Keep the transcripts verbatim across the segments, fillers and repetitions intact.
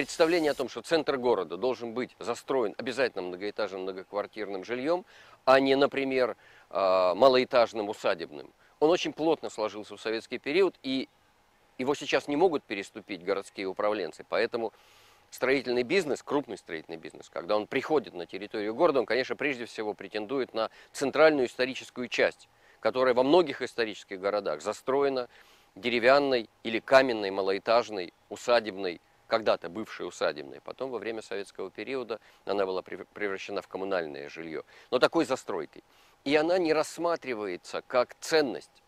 представление о том, что центр города должен быть застроен обязательно многоэтажным многоквартирным жильем, а не, например, малоэтажным усадебным, он очень плотно сложился в советский период, и его сейчас не могут переступить городские управленцы, поэтому строительный бизнес, крупный строительный бизнес, когда он приходит на территорию города, он, конечно, прежде всего претендует на центральную историческую часть, которая во многих исторических городах застроена деревянной или каменной, малоэтажной, усадебной, когда-то бывшей усадебной. Потом во время советского периода она была превращена в коммунальное жилье, но такой застройкой. И она не рассматривается как ценность,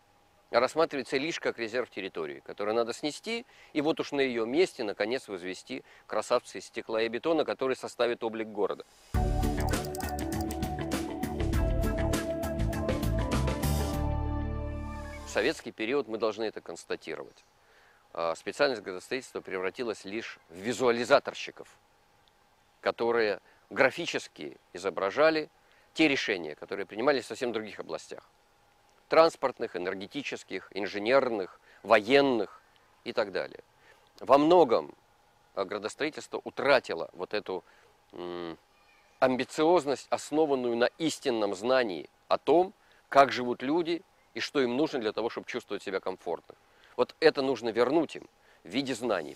а рассматривается лишь как резерв территории, который надо снести, и вот уж на ее месте, наконец, возвести красавцы из стекла и бетона, которые составят облик города. В советский период мы должны это констатировать. Специальность градостроительства превратилась лишь в визуализаторщиков, которые графически изображали те решения, которые принимались в совсем других областях. Транспортных, энергетических, инженерных, военных и так далее. Во многом градостроительство утратило вот эту м, амбициозность, основанную на истинном знании о том, как живут люди и что им нужно для того, чтобы чувствовать себя комфортно. Вот это нужно вернуть им в виде знаний.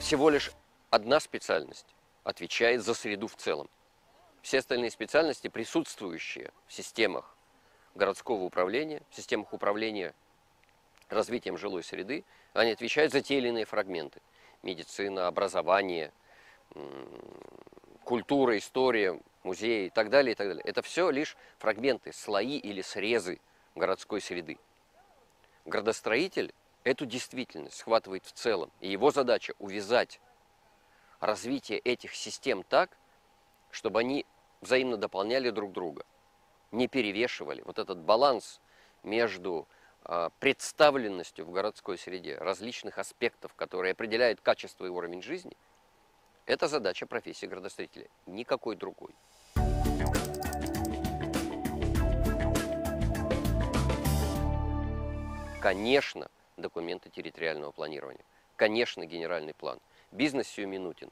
Всего лишь одна специальность отвечает за среду в целом. Все остальные специальности, присутствующие в системах городского управления, в системах управления развитием жилой среды, они отвечают за те или иные фрагменты. Медицина, образование, культура, история, музеи и так далее, и так далее. Это все лишь фрагменты, слои или срезы городской среды. Градостроитель эту действительность схватывает в целом, и его задача увязать развитие этих систем так, чтобы они взаимно дополняли друг друга, не перевешивали. Вот этот баланс между э, представленностью в городской среде различных аспектов, которые определяют качество и уровень жизни, это задача профессии градостроителя, никакой другой. Конечно, документы территориального планирования, конечно, генеральный план. Бизнес сиюминутен.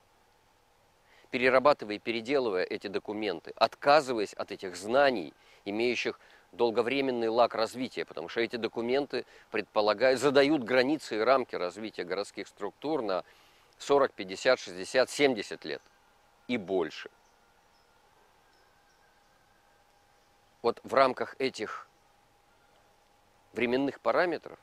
Перерабатывая и переделывая эти документы, отказываясь от этих знаний, имеющих долговременный лаг развития, потому что эти документы предполагают, задают границы и рамки развития городских структур на сорок, пятьдесят, шестьдесят, семьдесят лет и больше. Вот в рамках этих временных параметров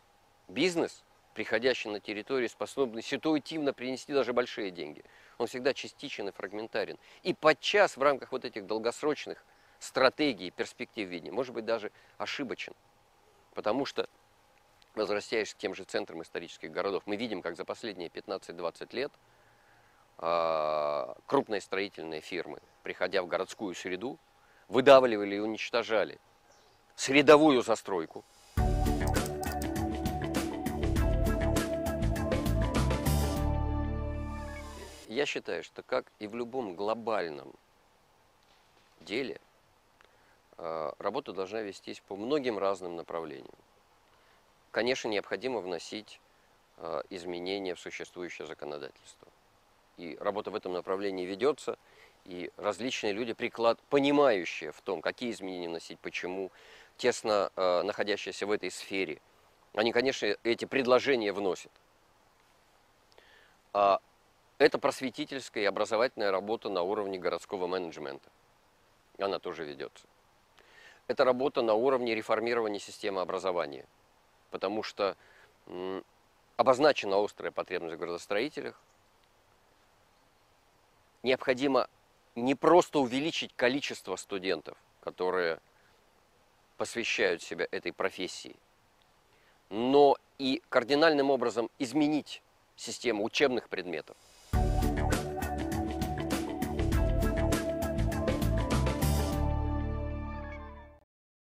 бизнес, приходящий на территорию, способный ситуативно принести даже большие деньги. Он всегда частичен и фрагментарен. И подчас в рамках вот этих долгосрочных стратегий, перспектив видения, может быть, даже ошибочен. Потому что, возвращаясь к тем же центрам исторических городов, мы видим, как за последние пятнадцать-двадцать лет крупные строительные фирмы, приходя в городскую среду, выдавливали и уничтожали средовую застройку, я считаю, что как и в любом глобальном деле, работа должна вестись по многим разным направлениям. Конечно, необходимо вносить изменения в существующее законодательство. И работа в этом направлении ведется, и различные люди, приклад, понимающие в том, какие изменения вносить, почему, тесно находящиеся в этой сфере, они, конечно, эти предложения вносят. Это просветительская и образовательная работа на уровне городского менеджмента. Она тоже ведется. Это работа на уровне реформирования системы образования. Потому что м, обозначена острая потребность в градостроителях. Необходимо не просто увеличить количество студентов, которые посвящают себя этой профессии, но и кардинальным образом изменить систему учебных предметов.